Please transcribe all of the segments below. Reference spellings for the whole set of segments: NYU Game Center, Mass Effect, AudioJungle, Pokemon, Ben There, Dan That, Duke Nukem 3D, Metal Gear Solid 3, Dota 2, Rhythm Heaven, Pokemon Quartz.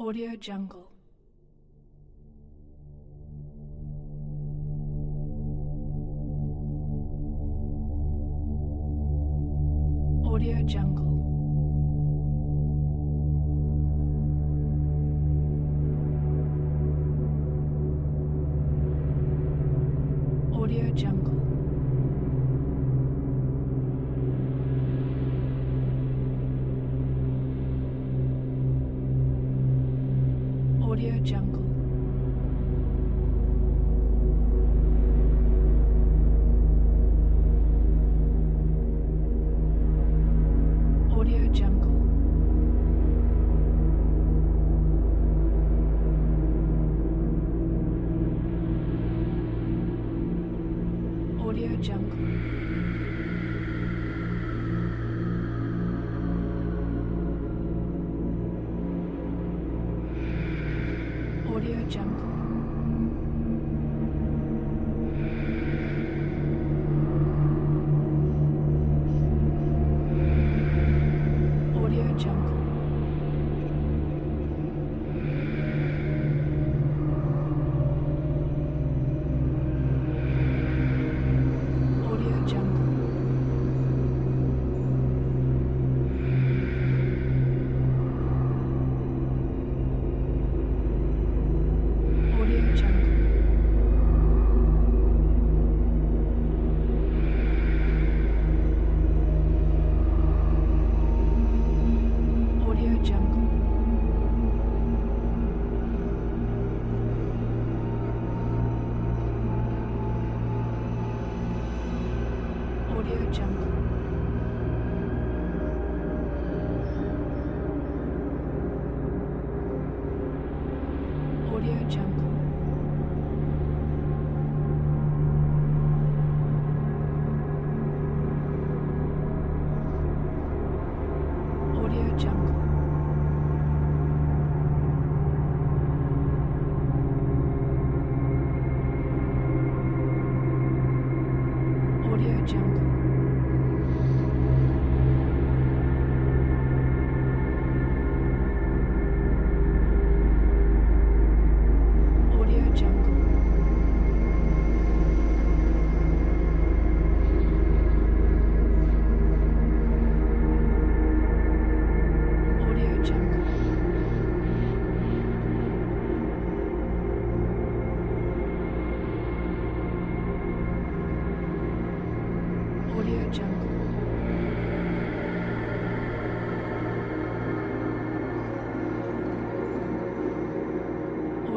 AudioJungle. AudioJungle. AudioJungle. AudioJungle. AudioJungle. AudioJungle. AudioJungle. AudioJungle. AudioJungle. AudioJungle. AudioJungle. AudioJungle. AudioJungle. AudioJungle. AudioJungle. AudioJungle. AudioJungle. AudioJungle. AudioJungle. AudioJungle. AudioJungle.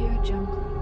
AudioJungle. AudioJungle. AudioJungle. AudioJungle.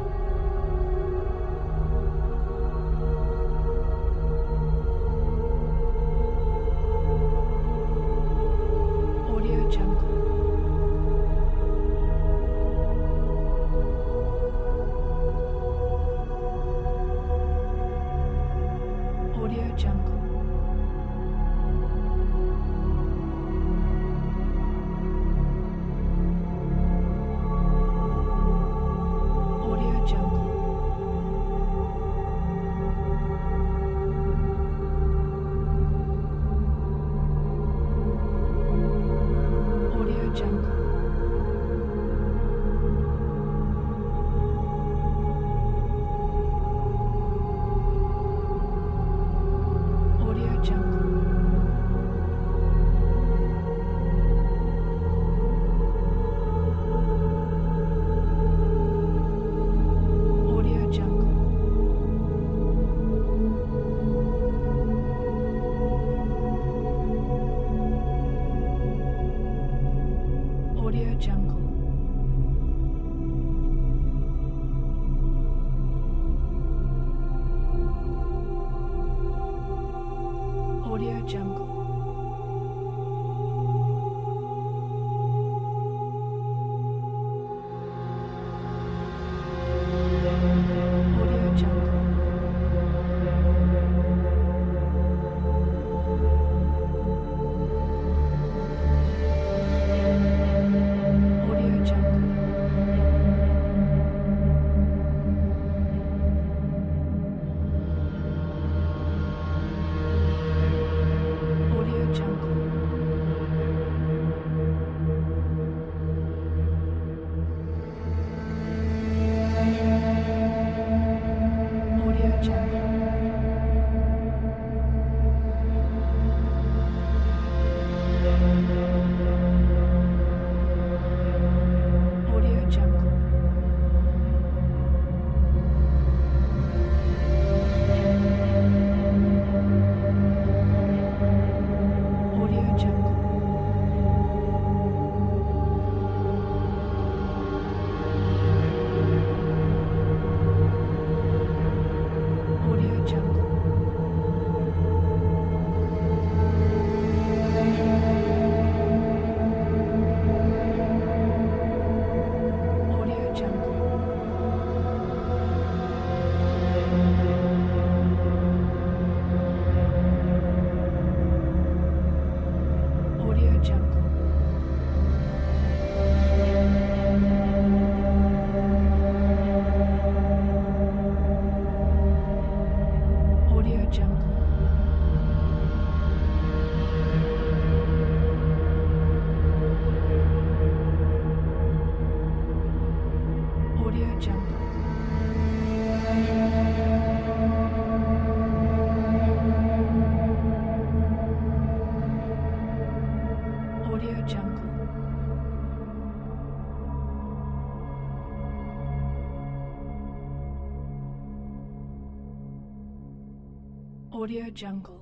AudioJungle.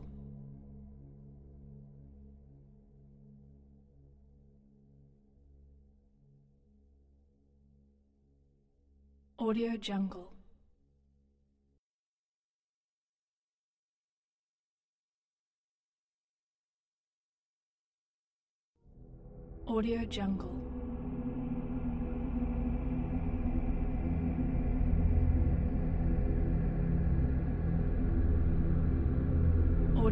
AudioJungle. AudioJungle.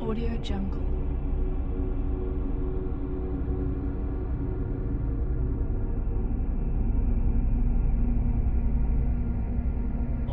AudioJungle. AudioJungle. AudioJungle.